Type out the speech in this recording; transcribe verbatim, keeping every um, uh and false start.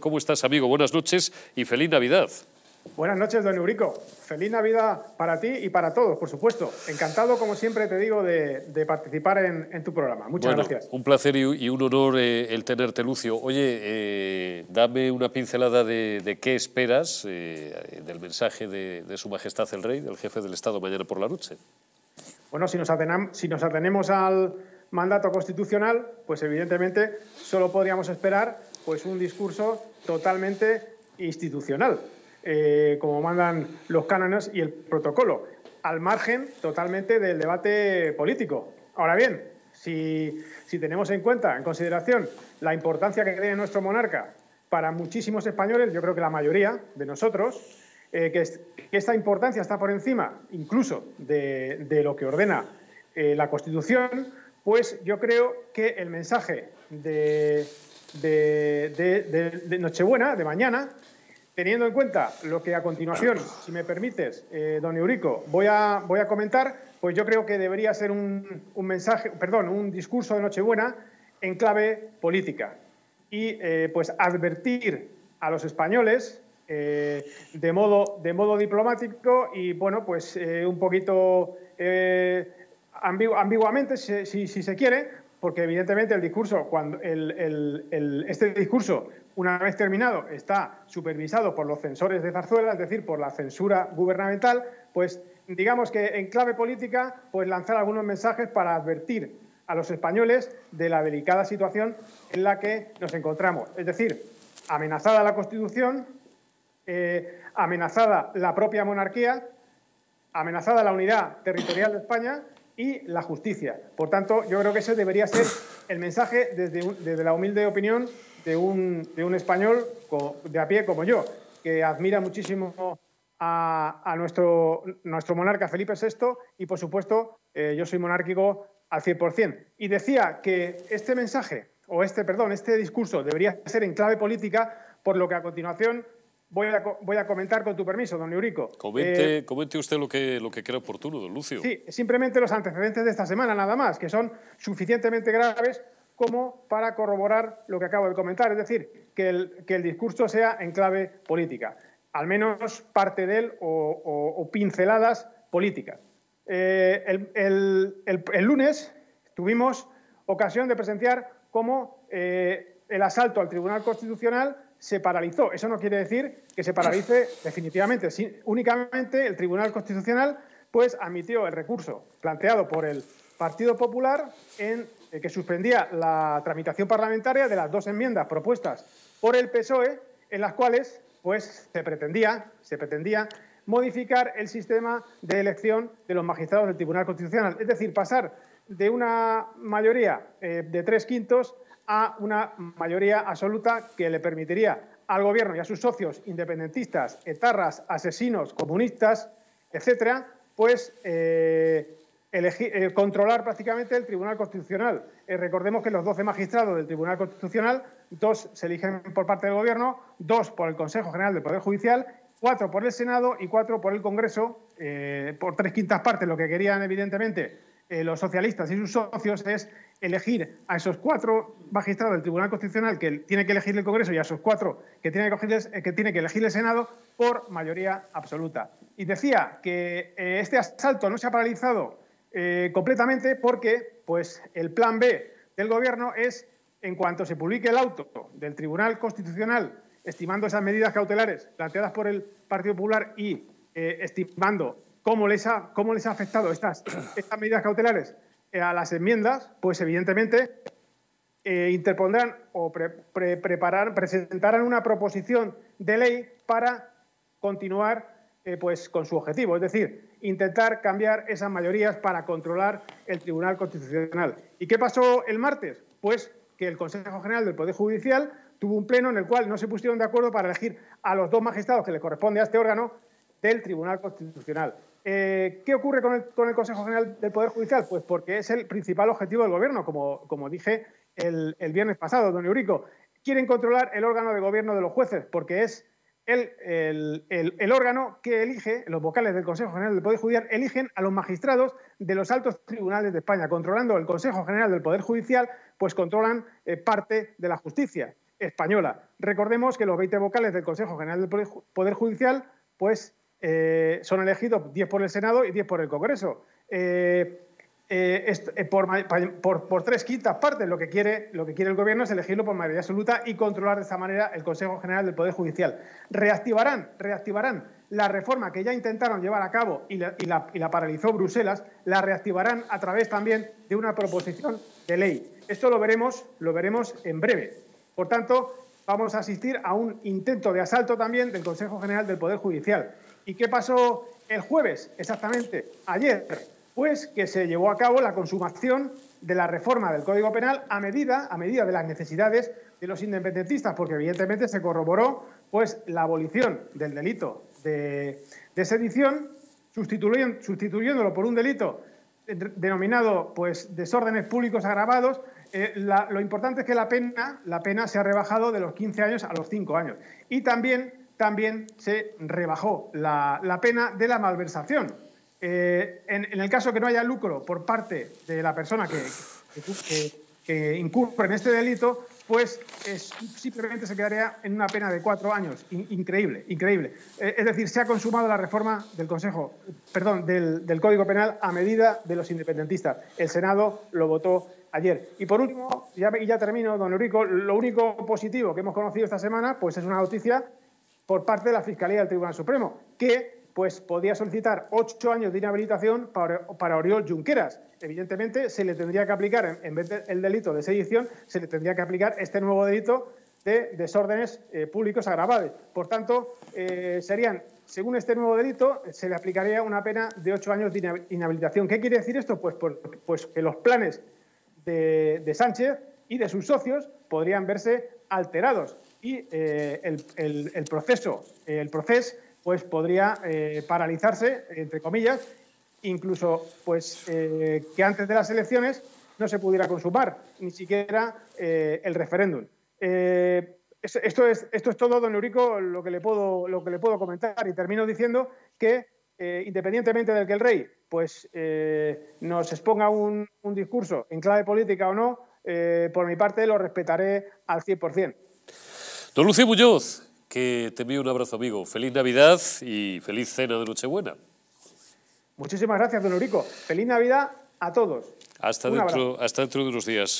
¿Cómo estás, amigo? Buenas noches y feliz Navidad. Buenas noches, don Eurico. Feliz Navidad para ti y para todos, por supuesto. Encantado, como siempre te digo, de, de participar en, en tu programa. Muchas bueno, gracias. Un placer y, y un honor eh, el tenerte, Lucio. Oye, eh, dame una pincelada de, de qué esperas eh, del mensaje de, de Su Majestad el Rey, del jefe del Estado, mañana por la noche. Bueno, si nos atenam, si nos atenemos al mandato constitucional, pues evidentemente solo podríamos esperar pues un discurso totalmente institucional, eh, como mandan los cánones y el protocolo, al margen totalmente del debate político. Ahora bien, si, si tenemos en cuenta, en consideración, la importancia que tiene nuestro monarca para muchísimos españoles, yo creo que la mayoría de nosotros, eh, que, es, que esta importancia está por encima incluso de, de lo que ordena eh, la Constitución, pues yo creo que el mensaje de, de, de, de, de Nochebuena, de mañana, teniendo en cuenta lo que a continuación, si me permites, eh, don Eurico, voy a, voy a comentar, pues yo creo que debería ser un, un mensaje, perdón, un discurso de Nochebuena en clave política y eh, pues advertir a los españoles eh, de modo, de modo diplomático y bueno, pues eh, un poquito Eh, ambiguamente, si, si, si se quiere, porque evidentemente el discurso, cuando el, el, el, este discurso, una vez terminado, está supervisado por los censores de Zarzuela, es decir, por la censura gubernamental, pues digamos que en clave política, pues lanzar algunos mensajes para advertir a los españoles de la delicada situación en la que nos encontramos. Es decir, amenazada la Constitución, eh, amenazada la propia monarquía, amenazada la unidad territorial de España y la justicia. Por tanto, yo creo que ese debería ser el mensaje desde, un, desde la humilde opinión de un, de un español de a pie como yo, que admira muchísimo a, a nuestro, nuestro monarca Felipe sexto y, por supuesto, eh, yo soy monárquico al cien por cien. Y decía que este mensaje, o este, perdón, este discurso debería ser en clave política, por lo que a continuación Voy a, voy a comentar, con tu permiso, don Eurico. Comente, eh, comente usted lo que, lo que crea oportuno, don Lucio. Sí, simplemente los antecedentes de esta semana, nada más, que son suficientemente graves como para corroborar lo que acabo de comentar, es decir, que el, que el discurso sea en clave política, al menos parte de él o, o, o pinceladas políticas. Eh, el, el, el, el lunes tuvimos ocasión de presenciar cómo eh, el asalto al Tribunal Constitucional se paralizó. Eso no quiere decir que se paralice definitivamente. Sin, únicamente el Tribunal Constitucional pues admitió el recurso planteado por el Partido Popular en eh, que suspendía la tramitación parlamentaria de las dos enmiendas propuestas por el P S O E, en las cuales pues se pretendía, se pretendía modificar el sistema de elección de los magistrados del Tribunal Constitucional. Es decir, pasar de una mayoría eh, de tres quintos a una mayoría absoluta que le permitiría al Gobierno y a sus socios independentistas, etarras, asesinos, comunistas, etcétera, pues eh, elegir, eh, controlar prácticamente el Tribunal Constitucional. Eh, recordemos que los doce magistrados del Tribunal Constitucional, dos se eligen por parte del Gobierno, dos por el Consejo General del Poder Judicial, cuatro por el Senado y cuatro por el Congreso, eh, por tres quintas partes. Lo que querían, evidentemente, Eh, los socialistas y sus socios es elegir a esos cuatro magistrados del Tribunal Constitucional que tiene que elegir el Congreso y a esos cuatro que tiene que elegir, eh, que tiene que elegir el Senado por mayoría absoluta. Y decía que eh, este asalto no se ha paralizado eh, completamente porque pues, el plan B del Gobierno es, en cuanto se publique el auto del Tribunal Constitucional, estimando esas medidas cautelares planteadas por el Partido Popular y eh, estimando ¿Cómo les ha, cómo les ha afectado estas, estas medidas cautelares a las enmiendas? Pues evidentemente eh, interpondrán o pre, pre, preparar, presentarán una proposición de ley para continuar eh, pues, con su objetivo, es decir, intentar cambiar esas mayorías para controlar el Tribunal Constitucional. ¿Y qué pasó el martes? Pues que el Consejo General del Poder Judicial tuvo un pleno en el cual no se pusieron de acuerdo para elegir a los dos magistrados que le corresponde a este órgano del Tribunal Constitucional. Eh, ¿Qué ocurre con el, con el Consejo General del Poder Judicial? Pues porque es el principal objetivo del Gobierno, como, como dije el, el viernes pasado, don Eurico. Quieren controlar el órgano de gobierno de los jueces, porque es el, el, el, el órgano que elige, los vocales del Consejo General del Poder Judicial, eligen a los magistrados de los altos tribunales de España. Controlando el Consejo General del Poder Judicial, pues controlan eh, parte de la justicia. española. Recordemos que los veinte vocales del Consejo General del Poder Judicial pues, eh, son elegidos diez por el Senado y diez por el Congreso. Eh, eh, eh, por, por, por tres quintas partes lo que, quiere, lo que quiere el Gobierno es elegirlo por mayoría absoluta y controlar de esta manera el Consejo General del Poder Judicial. Reactivarán, reactivarán la reforma que ya intentaron llevar a cabo y la, y la, y la paralizó Bruselas, la reactivarán a través también de una proposición de ley. Esto lo veremos, lo veremos en breve. Por tanto, vamos a asistir a un intento de asalto también del Consejo General del Poder Judicial. ¿Y qué pasó el jueves? Exactamente, ayer, pues que se llevó a cabo la consumación de la reforma del Código Penal a medida, a medida de las necesidades de los independentistas, porque evidentemente se corroboró pues, la abolición del delito de, de sedición, sustituyendo, sustituyéndolo por un delito denominado pues, desórdenes públicos agravados. Eh, la, lo importante es que la pena, la pena se ha rebajado de los quince años a los cinco años. Y también, también se rebajó la, la pena de la malversación. Eh, en, en el caso que no haya lucro por parte de la persona que, que, que, que incurre en este delito, pues es, simplemente se quedaría en una pena de cuatro años. In, increíble, increíble. Eh, es decir, se ha consumado la reforma del Consejo, perdón, del, del Código Penal a medida de los independentistas. El Senado lo votó ayer. Y por último, y ya, ya termino, don Eurico, lo único positivo que hemos conocido esta semana pues es una noticia por parte de la Fiscalía del Tribunal Supremo, que pues, podía solicitar ocho años de inhabilitación para, para Oriol Junqueras. Evidentemente, se le tendría que aplicar, en vez del delito de sedición, se le tendría que aplicar este nuevo delito de desórdenes eh, públicos agravados. Por tanto, eh, serían... Según este nuevo delito, se le aplicaría una pena de ocho años de inhabilitación. ¿Qué quiere decir esto? Pues, por, pues que los planes de, de Sánchez y de sus socios podrían verse alterados y eh, el, el, el proceso, el proceso pues, podría eh, paralizarse, entre comillas, incluso pues, eh, que antes de las elecciones no se pudiera consumar ni siquiera eh, el referéndum. Eh, Esto es, esto es todo, don Eurico, lo que le puedo, lo que le puedo comentar. Y termino diciendo que, eh, independientemente del que el rey pues, eh, nos exponga un, un discurso en clave política o no, eh, por mi parte lo respetaré al cien por cien. Don Lucio Muñoz, que te envío un abrazo, amigo. Feliz Navidad y feliz cena de Nochebuena. Muchísimas gracias, don Eurico. Feliz Navidad a todos. Hasta, dentro, hasta dentro de unos días.